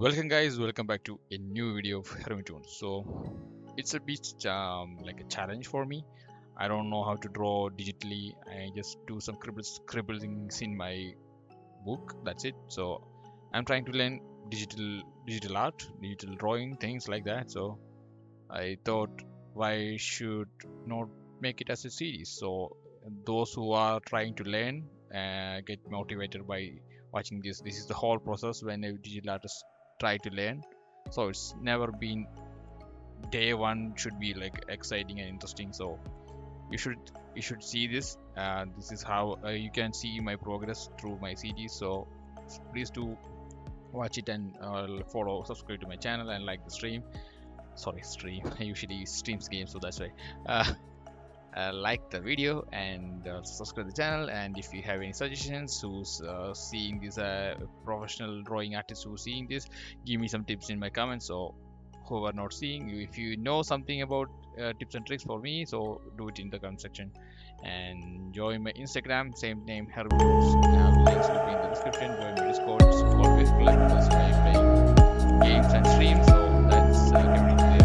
Welcome guys, welcome back to a new video of Hermit Toons. So it's a bit like a challenge for me. I don't know how to draw digitally. I just do some scribblings in my book, that's it. So I'm trying to learn digital art, digital drawing, things like that. So I thought, why should not make it as a series? So those who are trying to learn get motivated by watching this is the whole process when a digital artist try to learn. So it's never been day one should be like exciting and interesting, so you should see this. This is how you can see my progress through my series. So please do watch it and follow, subscribe to my channel and like the stream. Sorry, stream, I usually streams games, so that's why. Like the video and subscribe to the channel, and if you have any suggestions, who's seeing this, professional drawing artist who's seeing this, give me some tips in my comments. So who are not seeing, if you know something about tips and tricks for me, so do it in the comment section, and join my Instagram, same name, Hermit Toons. Links will be in the description. Join my Discord, support with playing games and streams. So that's everything.